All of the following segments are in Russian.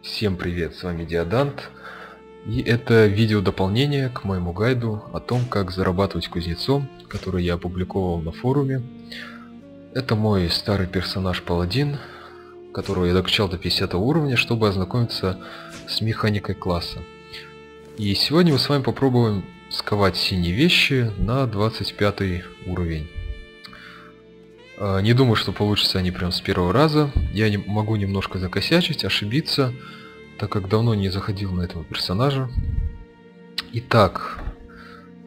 Всем привет, с вами Диодант, и это видео дополнение к моему гайду о том, как зарабатывать кузнецом, который я опубликовал на форуме. Это мой старый персонаж Паладин, которого я докачал до 50 уровня, чтобы ознакомиться с механикой класса. И сегодня мы с вами попробуем сковать синие вещи на 25 уровень. Не думаю, что получится они прям с первого раза. Я могу немножко закосячить, ошибиться, так как давно не заходил на этого персонажа. Итак,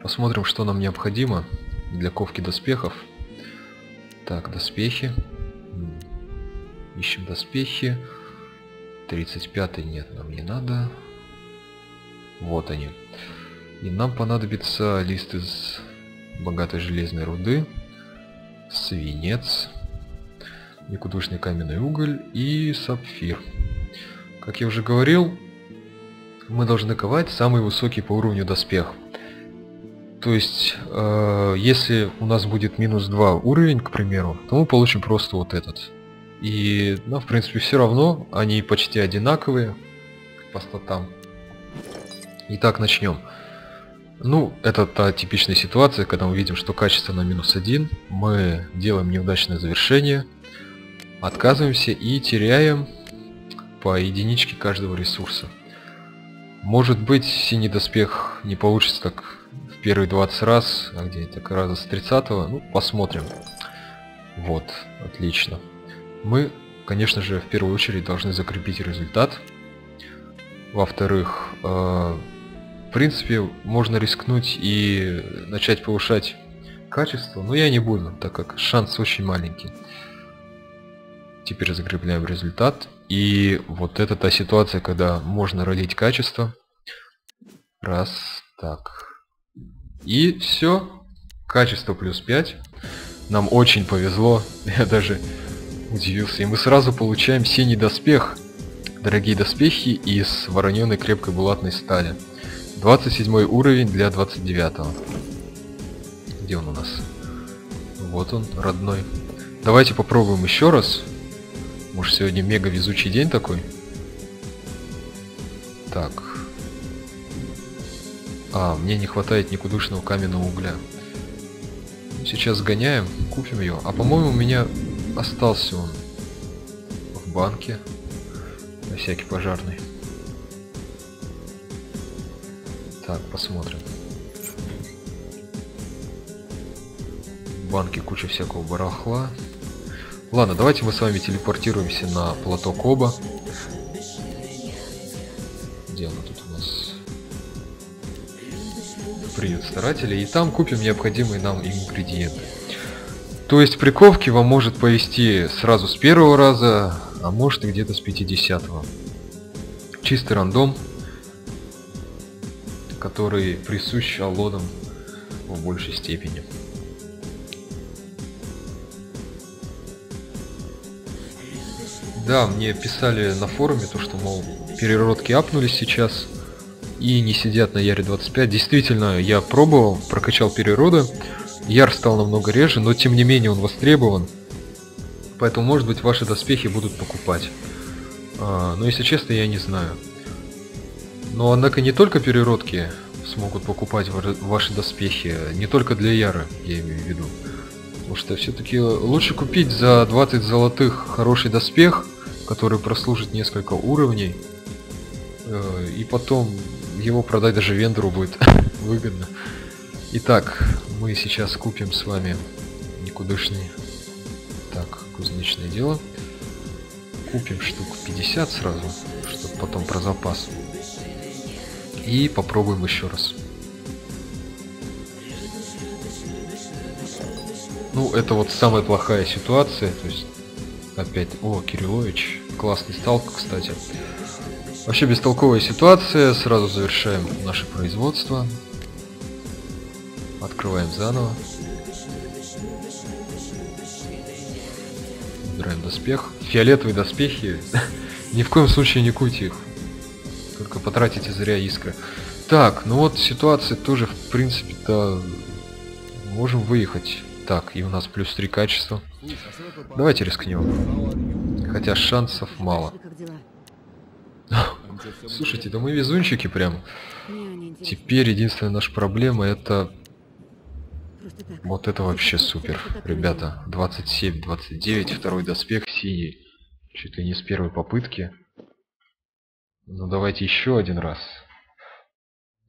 посмотрим, что нам необходимо для ковки доспехов. Так, доспехи. Ищем доспехи. 35-й нет, нам не надо. Вот они. И нам понадобится лист из богатой железной руды, свинец, никудышный каменный уголь и сапфир. Как я уже говорил, мы должны ковать самый высокий по уровню доспех. То есть, если у нас будет минус 2 уровень, к примеру, то мы получим просто вот этот. И нам, в принципе, все равно, они почти одинаковые по статам. Итак, начнем. Ну, это та типичная ситуация, когда мы видим, что качество на минус 1, мы делаем неудачное завершение, отказываемся и теряем по единичке каждого ресурса. Может быть, синий доспех не получится так в первые 20 раз, а где-то как раз с 30-го, ну, посмотрим. Вот, отлично. Мы, конечно же, в первую очередь должны закрепить результат. Во-вторых, в принципе, можно рискнуть и начать повышать качество, но я не буду, так как шанс очень маленький. Теперь закрепляем результат. И вот это та ситуация, когда можно родить качество. Раз, так. И все. Качество плюс 5. Нам очень повезло. Я даже удивился. И мы сразу получаем синий доспех. Дорогие доспехи из вороненой крепкой булатной стали. 27 уровень для 29-го. Где он у нас? Вот он, родной. Давайте попробуем еще раз. Может, сегодня мега везучий день такой? Так. А, мне не хватает никудышного каменного угля. Сейчас сгоняем, купим его. А, по-моему, у меня остался он в банке. На всякий пожарный. Так, посмотрим. В банке куча всякого барахла. Ладно, давайте мы с вами телепортируемся на плато Коба. Где она тут у нас? Приют старателей. И там купим необходимые нам ингредиенты. То есть при ковке вам может повезти сразу с первого раза, а может и где-то с 50-го. Чистый рандом, который присущ аллодам в большей степени. Да, мне писали на форуме то, что, мол, переродки апнулись сейчас и не сидят на Яре 25. Действительно, я пробовал, прокачал перероды. Яр стал намного реже, но тем не менее он востребован. Поэтому, может быть, ваши доспехи будут покупать. Но, если честно, я не знаю. Но, однако, не только переродки смогут покупать ваши доспехи, не только для Яры, я имею в виду. Потому что все-таки лучше купить за 20 золотых хороший доспех, который прослужит несколько уровней, и потом его продать даже вендору будет выгодно. Итак, мы сейчас купим с вами никудышный. Так, кузнечное дело. Купим штук 50 сразу, чтобы потом про запас. И попробуем еще раз. Ну, это вот самая плохая ситуация. То есть, опять... О, Кириллович. Классный сталк, кстати. Вообще бестолковая ситуация. Сразу завершаем наше производство. Открываем заново. Убираем доспех. Фиолетовые доспехи. Ни в коем случае не куйте их. Только потратите зря искры. Так, ну вот ситуация тоже, в принципе-то, можем выехать. Так, и у нас плюс 3 качества. Давайте рискнем. Хотя шансов мало. Слушайте, да мы везунчики прям. Теперь единственная наша проблема это... Вот это вообще супер, ребята. 27, 29, второй доспех синий. Чуть ли не с первой попытки. Ну давайте еще один раз.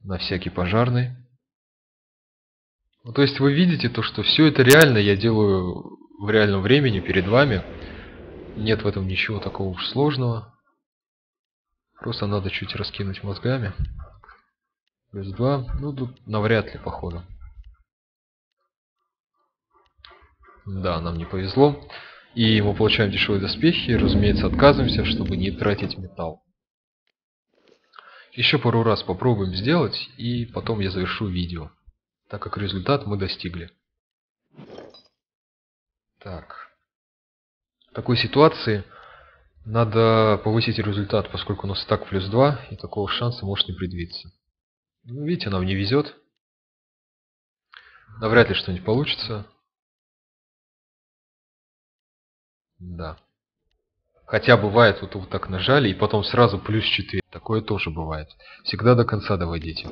На всякий пожарный. Ну, то есть вы видите то, что все это реально я делаю в реальном времени перед вами. Нет в этом ничего такого уж сложного. Просто надо чуть раскинуть мозгами. Плюс 2. Ну тут навряд ли, походу. Да, нам не повезло. И мы получаем дешевые доспехи. Разумеется, отказываемся, чтобы не тратить металл. Еще пару раз попробуем сделать, и потом я завершу видео, так как результат мы достигли. Так. В такой ситуации надо повысить результат, поскольку у нас так плюс 2, и такого шанса может не предвидеться. Ну, видите, нам не везет. Навряд ли что-нибудь получится. Да. Хотя бывает, вот вы так нажали, и потом сразу плюс 4. Такое тоже бывает. Всегда до конца доводите.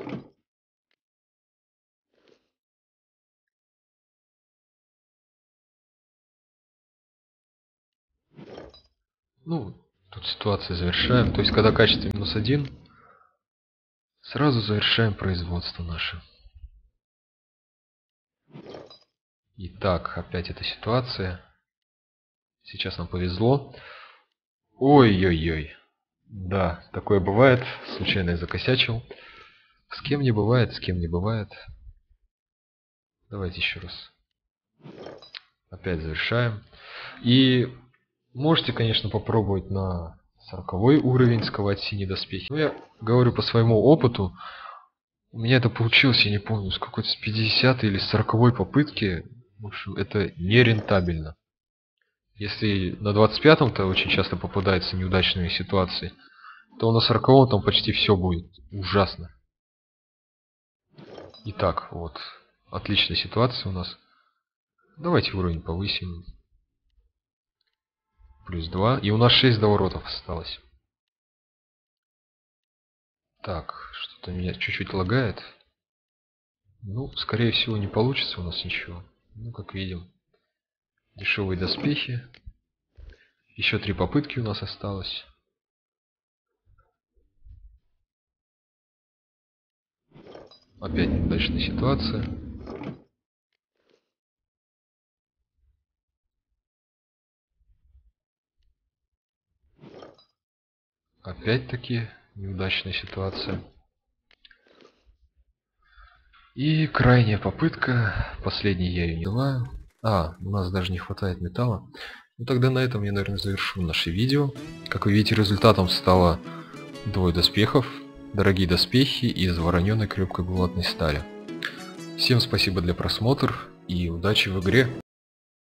Ну, тут ситуацию завершаем. То есть, когда качество минус 1, сразу завершаем производство наше. Итак, опять эта ситуация. Сейчас нам повезло. Ой-ой-ой. Да, такое бывает. Случайно я закосячил. С кем не бывает, с кем не бывает. Давайте еще раз. Опять завершаем. И можете, конечно, попробовать на 40 уровень сковать синие доспехи. Но я говорю по своему опыту. У меня это получилось, я не помню, с какой-то с 50 или с 40 попытки. В общем, это нерентабельно. Если на 25-м-то очень часто попадаются неудачные ситуации, то на 40-м там почти все будет ужасно. Итак, вот. Отличная ситуация у нас. Давайте уровень повысим. Плюс 2. И у нас 6 доворотов осталось. Так, что-то меня чуть-чуть лагает. Ну, скорее всего, не получится у нас ничего. Ну, как видим. Дешевые доспехи. Еще 3 попытки у нас осталось. Опять неудачная ситуация. Опять-таки неудачная ситуация. И крайняя попытка. Последней я ее не делаю. А, у нас даже не хватает металла. Ну тогда на этом я, наверное, завершу наше видео. Как вы видите, результатом стало 2 доспехов, дорогие доспехи из вороненой крепкой булатной стали. Всем спасибо для просмотра и удачи в игре!